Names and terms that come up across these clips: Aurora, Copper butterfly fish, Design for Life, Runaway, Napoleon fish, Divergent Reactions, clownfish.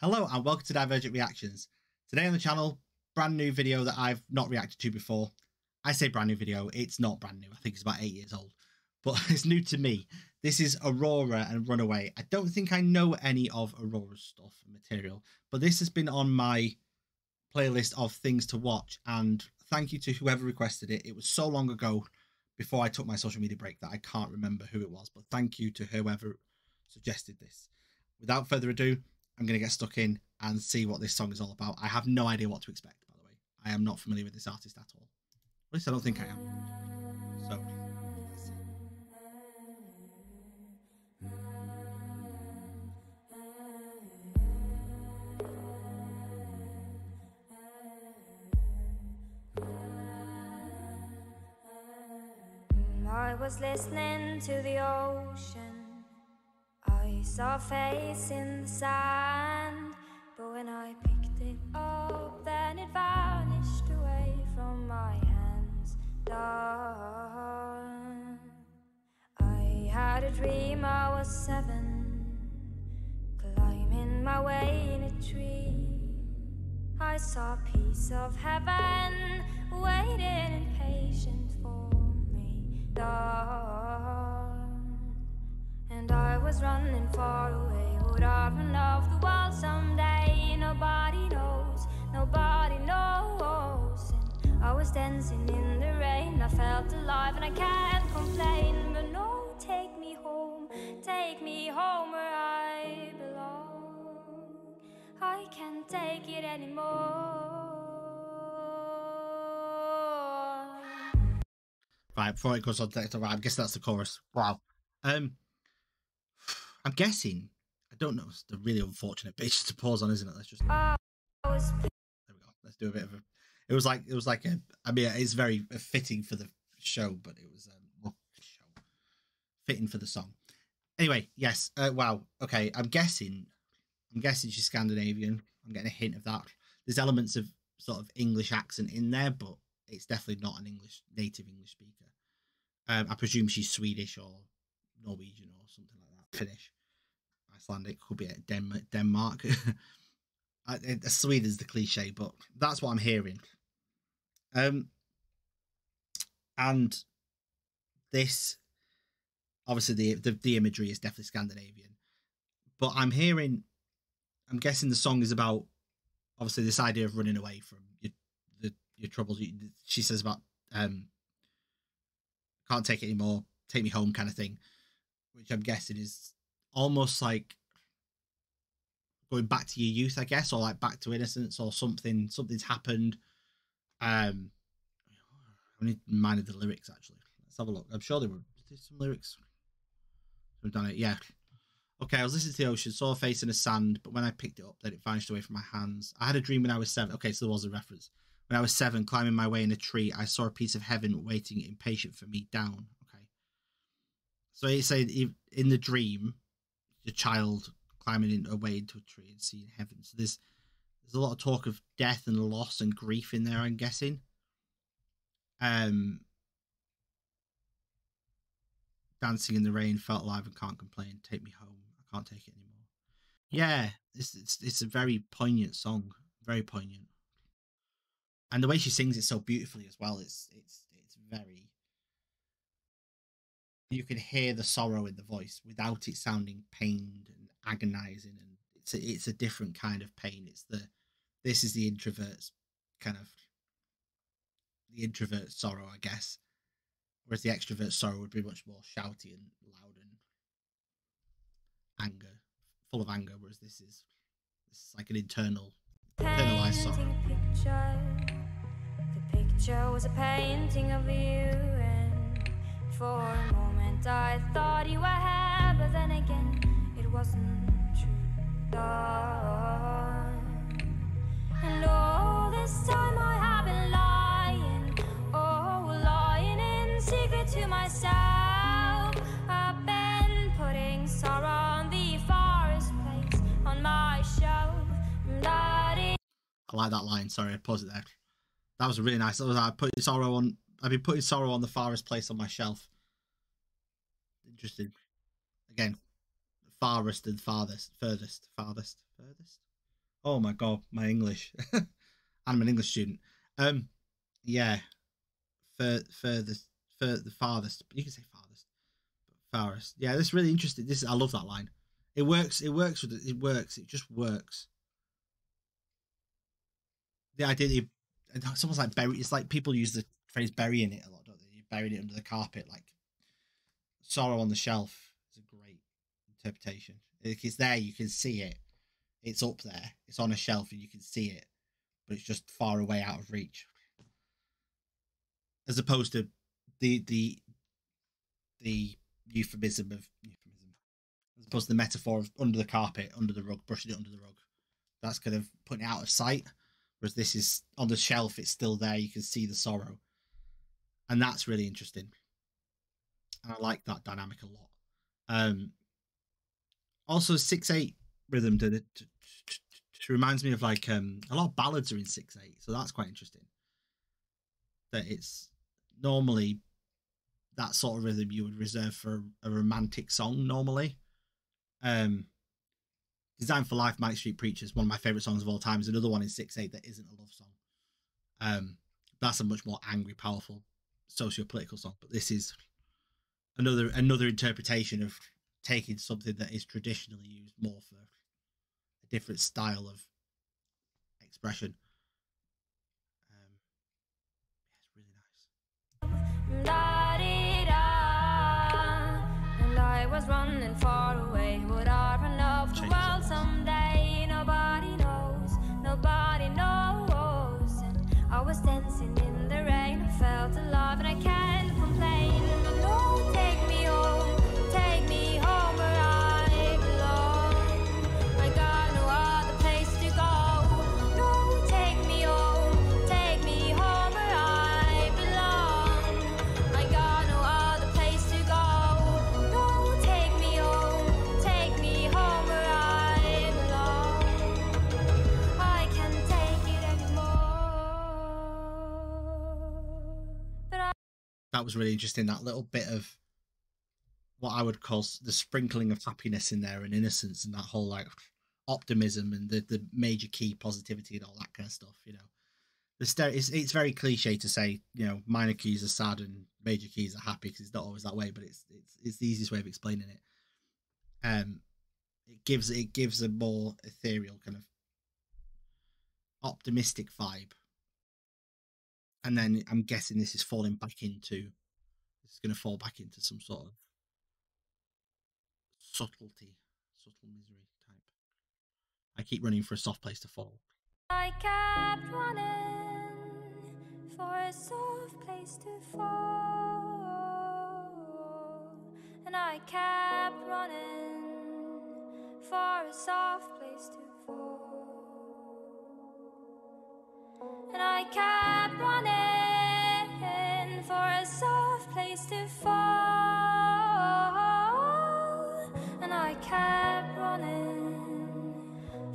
Hello and welcome to Divergent Reactions. Today on the channel, brand new video that I've not reacted to before. I say brand new video, it's not brand new. I think it's about 8 years old, but it's new to me. This is Aurora and Runaway. I don't think I know any of Aurora's stuff and material, but this has been on my playlist of things to watch. And thank you to whoever requested it. It was so long ago before I took my social media break that I can't remember who it was, but thank you to whoever suggested this. Without further ado, I'm going to get stuck in and see what this song is all about. I have no idea what to expect, by the way. I am not familiar with this artist at all. At least I don't think I am. So, let's see. I was listening to the ocean. I saw a face in the sand, but when I picked it up, then it vanished away from my hands. Lord, I had a dream I was 7, climbing my way in a tree. I saw a piece of heaven waiting impatient for me. Lord, and I was running far away. Would I run off the world someday? Nobody knows, nobody knows. And I was dancing in the rain. I felt alive and I can't complain. But no, take me home where I belong. I can't take it anymore. Right, before it goes on, I guess that's the chorus. Wow. I'm guessing. I don't know. It's a really unfortunate bitch to pause on, isn't it? Let's just. There we go. Let's do a bit of a. It was like a. I mean, it's very fitting for the show, but it was fitting for the song. Anyway, yes. Wow. Okay. I'm guessing she's Scandinavian. I'm getting a hint of that. There's elements of sort of English accent in there, but it's definitely not an native English speaker. I presume she's Swedish or Norwegian or something like that. Finnish. Icelandic, could be at Denmark. Sweden is the cliche, but that's what I'm hearing. And this, obviously, the imagery is definitely Scandinavian, but I'm guessing the song is about obviously this idea of running away from your troubles. She says about can't take it anymore, take me home, kind of thing, which I'm guessing is almost like going back to your youth, I guess, or like back to innocence or something. Something's happened. I need to mind the lyrics, actually. Let's have a look. I'm sure there were some lyrics. We've done it. Yeah. Okay. I was listening to the ocean, saw a face in the sand, but when I picked it up, then it vanished away from my hands. I had a dream when I was 7. Okay. So there was a reference. When I was 7, climbing my way in a tree, I saw a piece of heaven waiting impatient for me down. Okay. So you say in the dream, the child climbing away into a tree and seeing heaven. So there's a lot of talk of death and loss and grief in there, I'm guessing. Dancing in the rain, felt alive and can't complain. Take me home, I can't take it anymore. Yeah, it's a very poignant song, very poignant. And the way she sings it so beautifully as well. It's very. You can hear the sorrow in the voice without it sounding pained and agonizing, and it's a different kind of pain. This is the introvert's kind of sorrow, I guess, whereas the extrovert sorrow would be much more shouty and loud and anger, full of anger. Whereas this is like an internalized sorrow. The picture was a painting of you, and for a moment I thought you were here, but then again, it wasn't true, Lord. And all this time I have been lying, oh, lying in secret to myself. I've been putting sorrow on the forest place on my shelf. I like that line. Sorry, I paused it there. That was really nice. I've been putting sorrow on the forest place on my shelf. Interesting. Again, farthest and farthest, furthest, farthest, furthest. Oh my God, my English. I'm an English student. Yeah, for the farthest. You can say farthest, but farthest. Yeah, this is really interesting. This I love that line. It works. It works with it. It works. It just works. The idea that you, it's almost like bury. It's like people use the phrase "burying it" a lot, don't they? You're burying it under the carpet, like sorrow on the shelf. It's a great interpretation. It's there. You can see it. It's up there. It's on a shelf, and you can see it, but it's just far away, out of reach. As opposed to the euphemism of euphemism, as opposed to the metaphor of under the carpet, under the rug, brushing it under the rug. That's kind of putting it out of sight. Whereas this is on the shelf; it's still there. You can see the sorrow, and that's really interesting. And I like that dynamic a lot. Also, 6/8 rhythm reminds me of like a lot of ballads are in 6/8, so that's quite interesting. That it's normally that sort of rhythm you would reserve for a romantic song normally. Design for Life, Manic Street Preachers, one of my favourite songs of all time, is another one in 6/8 that isn't a love song. That's a much more angry, powerful socio-political song, but this is another interpretation of taking something that is traditionally used more for a different style of expression. Yeah, it's really nice. And I was running far away. Would I run off the world someday? Nobody knows, nobody knows. And I was dancing in the rain. I felt alive and I can't complain. No, take me home. That was really interesting, that little bit of what I would call the sprinkling of happiness in there and innocence and that whole like optimism and the major key positivity and all that kind of stuff, you know. It's very cliche to say, you know, minor keys are sad and major keys are happy, because it's not always that way, but it's the easiest way of explaining it. It gives a more ethereal kind of optimistic vibe. And then I'm guessing this is falling back into, it's going to fall back into some sort of subtle misery type. I keep running for a soft place to fall. I kept running for a soft place to fall. And I kept running for a soft place to fall. And I kept running for a soft place to fall. And I kept running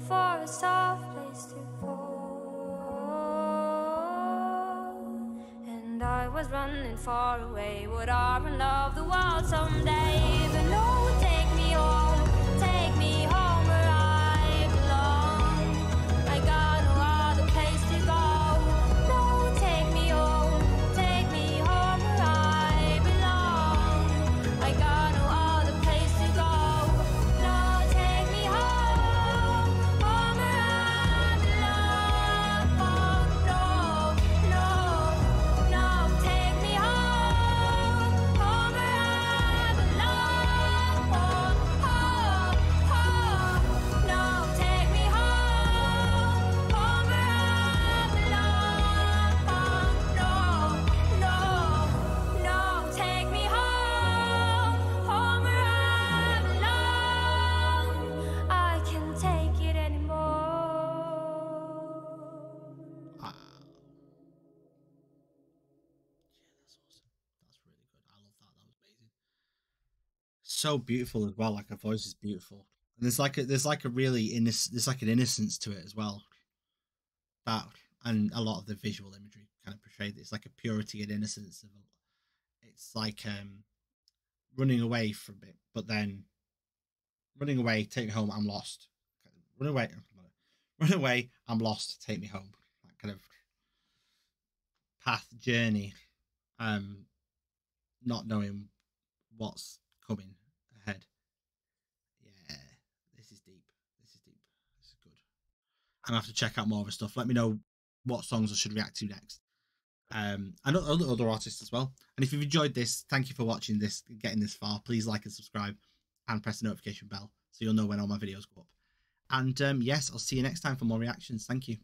for a soft place to fall. And I was running far away. Would I run off the world someday? But no, take me home, take me home. So beautiful as well, like her voice is beautiful, and there's like an innocence to it as well, that and a lot of the visual imagery kind of portrayed. It's like a purity and innocence of it's like running away from it, but then running away, take me home, I'm lost, run away, Run away, I'm lost, take me home. That kind of path journey, not knowing what's coming ahead. Yeah, this is deep. This is deep. This is good. I'm gonna have to check out more of her stuff. Let me know what songs I should react to next. And other artists as well. And if you've enjoyed this, thank you for watching this, getting this far. Please like and subscribe and press the notification bell so you'll know when all my videos go up. And yes, I'll see you next time for more reactions. Thank you.